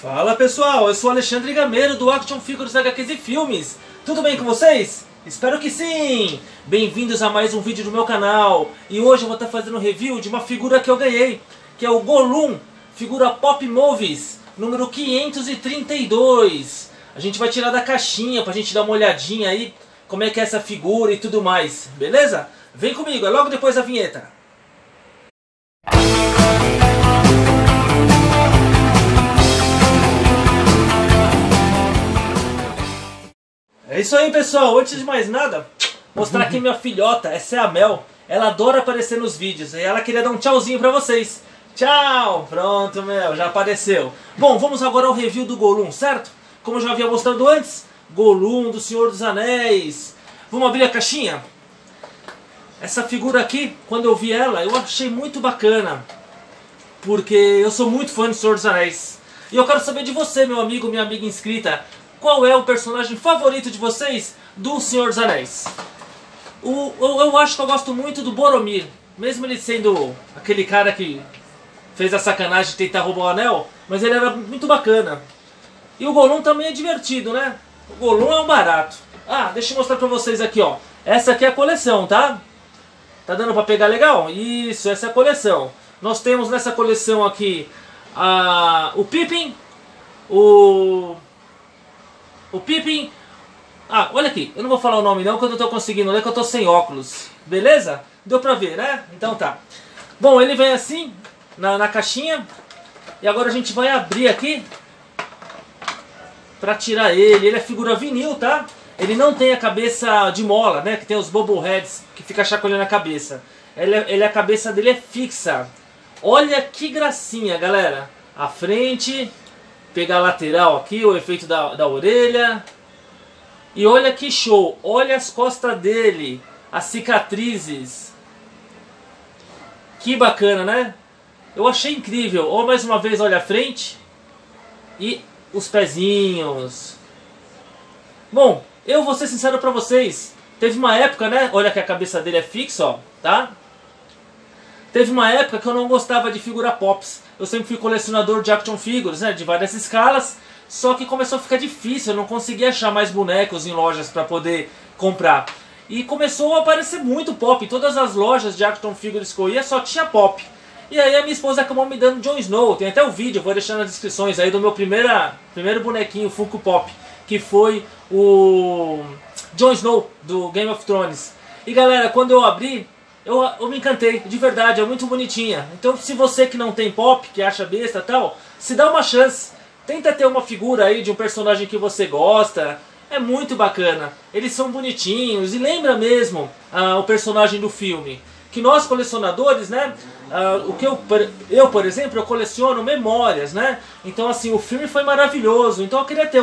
Fala pessoal, eu sou Alexandre Gameiro do Action Figures HQ de Filmes. Tudo bem com vocês? Espero que sim! Bem-vindos a mais um vídeo do meu canal. E hoje eu vou estar fazendo um review de uma figura que eu ganhei, que é o Gollum, figura Pop Movies, número 532. A gente vai tirar da caixinha pra gente dar uma olhadinha aí como é que é essa figura e tudo mais, beleza? Vem comigo, é logo depois da vinheta. É isso aí pessoal, antes de mais nada, mostrar aqui minha filhota, essa é a Mel. Ela adora aparecer nos vídeos e ela queria dar um tchauzinho pra vocês. Tchau! Pronto Mel, já apareceu. Bom, vamos agora ao review do Gollum, certo? Como eu já havia mostrado antes, Gollum do Senhor dos Anéis. Vamos abrir a caixinha? Essa figura aqui, quando eu vi ela, eu achei muito bacana, porque eu sou muito fã do Senhor dos Anéis. E eu quero saber de você, meu amigo, minha amiga inscrita, qual é o personagem favorito de vocês do Senhor dos Anéis? Eu acho que eu gosto muito do Boromir. Mesmo ele sendo aquele cara que fez a sacanagem de tentar roubar o anel, mas ele era muito bacana. E o Gollum também é divertido, né? O Gollum é um barato. Ah, deixa eu mostrar pra vocês aqui, ó. Essa aqui é a coleção, tá? Tá dando pra pegar legal? Isso, essa é a coleção. Nós temos nessa coleção aqui o Pippin, o Pippin... Ah, olha aqui, eu não vou falar o nome não, que eu não tô conseguindo ler, que eu tô sem óculos. Beleza? Deu pra ver, né? Então tá. Bom, ele vem assim, na caixinha. E agora a gente vai abrir aqui pra tirar ele. Ele é figura vinil, tá? Ele não tem a cabeça de mola, né? Que tem os bobbleheads que fica chacoalhando a cabeça. A cabeça dele é fixa. Olha que gracinha, galera. A frente... Pegar a lateral aqui, o efeito da orelha. E olha que show. Olha as costas dele. As cicatrizes. Que bacana, né? Eu achei incrível. Ou mais uma vez, olha a frente. E os pezinhos. Bom, eu vou ser sincero pra vocês. Teve uma época, né? Olha que a cabeça dele é fixa, ó. Tá? Teve uma época que eu não gostava de figura pops. Eu sempre fui colecionador de action figures, né, de várias escalas. Só que começou a ficar difícil, eu não conseguia achar mais bonecos em lojas para poder comprar. E começou a aparecer muito pop. Todas as lojas de action figures que eu ia só tinha pop. E aí a minha esposa acabou me dando Jon Snow. Tem até o vídeo, vou deixar nas descrições aí do meu primeiro bonequinho Funko Pop, que foi o Jon Snow do Game of Thrones. E galera, quando eu abri... Eu me encantei, de verdade, é muito bonitinha. Então se você que não tem pop, que acha besta e tal, se dá uma chance. Tenta ter uma figura aí de um personagem que você gosta. É muito bacana. Eles são bonitinhos e lembra mesmo o personagem do filme. Que nós colecionadores, né, por exemplo, eu coleciono memórias, né. Então assim, o filme foi maravilhoso. Então eu queria ter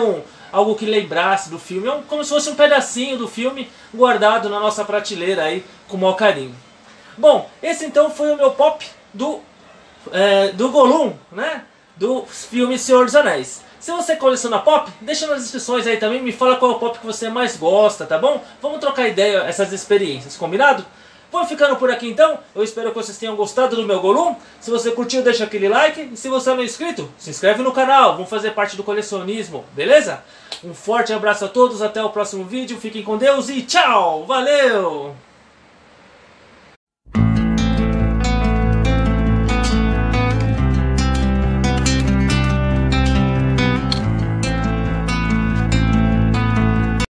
algo que lembrasse do filme. Como se fosse um pedacinho do filme guardado na nossa prateleira aí com o maior carinho. Bom, esse então foi o meu pop do Gollum, né? Do filme Senhor dos Anéis. Se você coleciona pop, deixa nas descrições aí também, me fala qual é o pop que você mais gosta, tá bom? Vamos trocar ideia, essas experiências, combinado? Vou ficando por aqui então, eu espero que vocês tenham gostado do meu Gollum. Se você curtiu, deixa aquele like. E se você não é inscrito, se inscreve no canal, vamos fazer parte do colecionismo, beleza? Um forte abraço a todos, até o próximo vídeo, fiquem com Deus e tchau! Valeu!